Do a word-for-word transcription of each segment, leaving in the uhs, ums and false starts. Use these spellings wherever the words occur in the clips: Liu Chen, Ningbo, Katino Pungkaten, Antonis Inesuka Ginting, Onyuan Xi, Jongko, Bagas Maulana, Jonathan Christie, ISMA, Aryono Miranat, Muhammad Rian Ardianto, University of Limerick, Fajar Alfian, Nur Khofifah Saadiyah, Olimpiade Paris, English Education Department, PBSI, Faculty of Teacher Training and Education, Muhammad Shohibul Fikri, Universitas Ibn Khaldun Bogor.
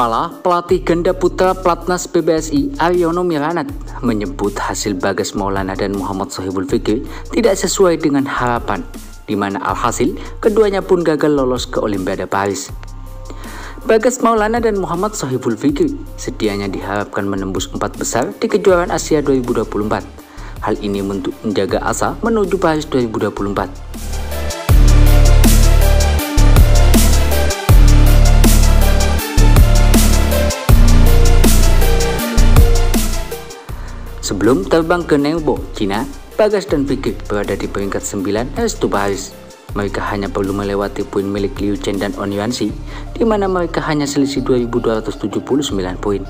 Kepala Pelatih Ganda Putra Platnas P B S I Aryono Miranat menyebut hasil Bagas Maulana dan Muhammad Shohibul Fikri tidak sesuai dengan harapan, di mana alhasil keduanya pun gagal lolos ke Olimpiade Paris. Bagas Maulana dan Muhammad Shohibul Fikri sedianya diharapkan menembus empat besar di kejuaraan Asia dua ribu dua puluh empat. Hal ini untuk menjaga asa menuju Paris dua ribu dua puluh empat. Sebelum terbang ke Ningbo, Cina, Bagas dan Fikri berada di peringkat sembilan restu Paris. Mereka hanya perlu melewati poin milik Liu Chen dan Onyuan Xi, di mana mereka hanya selisih dua ribu dua ratus tujuh puluh sembilan poin.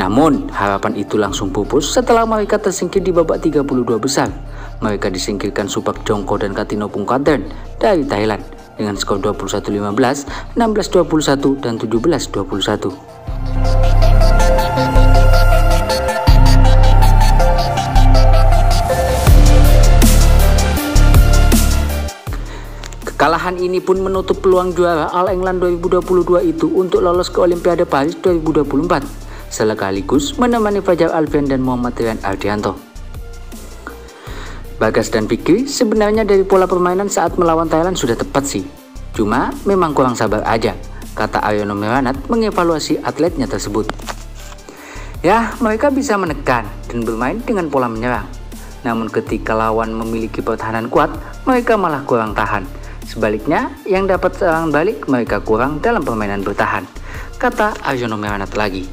Namun, harapan itu langsung pupus setelah mereka tersingkir di babak tiga puluh dua besar. Mereka disingkirkan Subak Jongko dan Katino Pungkaten dari Thailand dengan skor dua puluh satu lima belas, enam belas dua puluh satu, dan tujuh belas dua puluh satu. Kekalahan ini pun menutup peluang juara All England dua ribu dua puluh dua itu untuk lolos ke Olimpiade Paris dua ribu dua puluh empat, sekaligus menemani Fajar Alfian dan Muhammad Rian Ardianto. Bagas dan Fikri sebenarnya dari pola permainan saat melawan Thailand sudah tepat sih, cuma memang kurang sabar aja, kata Aryono Miranat mengevaluasi atletnya tersebut. Ya, mereka bisa menekan dan bermain dengan pola menyerang, namun ketika lawan memiliki pertahanan kuat, mereka malah kurang tahan. Sebaliknya, yang dapat serangan balik mereka kurang dalam permainan bertahan, kata Aryono Miranat lagi.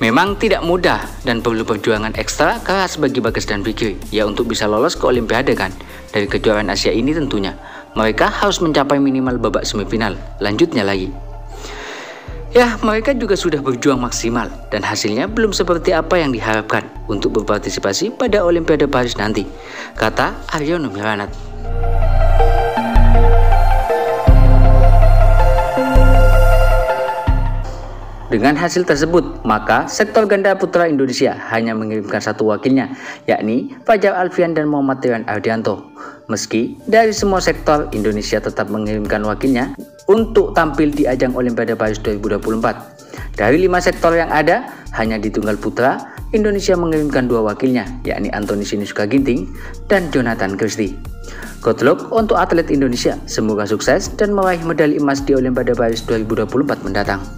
Memang tidak mudah dan perlu perjuangan ekstra keras bagi Bagas dan Fikri, ya untuk bisa lolos ke Olimpiade kan, dari kejuaraan Asia ini tentunya. Mereka harus mencapai minimal babak semifinal, lanjutnya lagi. Ya, mereka juga sudah berjuang maksimal dan hasilnya belum seperti apa yang diharapkan untuk berpartisipasi pada Olimpiade Paris nanti, kata Aryono Miranat. Dengan hasil tersebut, maka sektor ganda putra Indonesia hanya mengirimkan satu wakilnya, yakni Fajar Alfian dan Muhammad Rian Ardianto. Meski dari semua sektor, Indonesia tetap mengirimkan wakilnya untuk tampil di ajang Olimpiade Paris dua ribu dua puluh empat. Dari lima sektor yang ada, hanya di tunggal putra, Indonesia mengirimkan dua wakilnya, yakni Antonis Inesuka Ginting dan Jonathan Christie. Good luck untuk atlet Indonesia, semoga sukses dan meraih medali emas di Olimpiade Paris dua ribu dua puluh empat mendatang.